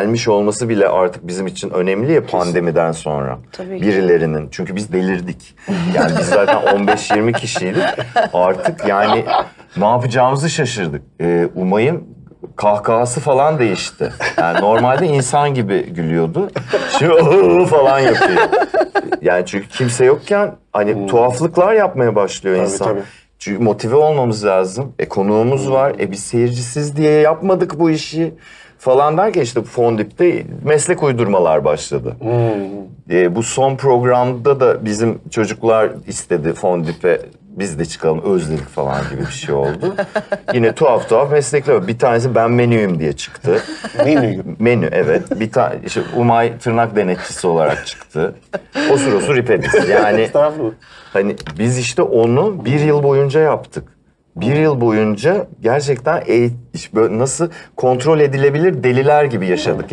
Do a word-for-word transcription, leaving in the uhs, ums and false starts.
Gelmiş olması bile artık bizim için önemli ya pandemiden sonra. Tabii ki. Birilerinin. Çünkü biz delirdik. Yani biz zaten on beş yirmi kişiydik. Artık yani ne yapacağımızı şaşırdık. Ee, Umay'ın kahkahası falan değişti. Yani normalde insan gibi gülüyordu. Şimdi falan yapıyor. Yani çünkü kimse yokken hani hmm. tuhaflıklar yapmaya başlıyor tabii, insan. Tabii. Çünkü motive olmamız lazım. E konuğumuz hmm. var. E biz seyircisiz diye yapmadık bu işi. Falan derken işte Fondip'te meslek uydurmalar başladı. Hmm. E, bu son programda da bizim çocuklar istedi Fondip'e biz de çıkalım özledik falan gibi bir şey oldu. Yine tuhaf tuhaf meslekler. Bir tanesi ben menüyüm diye çıktı. Menü. Menü evet. Bir tane işte Umay tırnak denetçisi olarak çıktı. Osur osur ip edisi. Yani hani biz işte onu bir yıl boyunca yaptık. Bir yıl boyunca gerçekten nasıl kontrol edilebilir deliler gibi yaşadık yani.